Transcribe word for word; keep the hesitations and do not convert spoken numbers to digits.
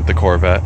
went the Corvette.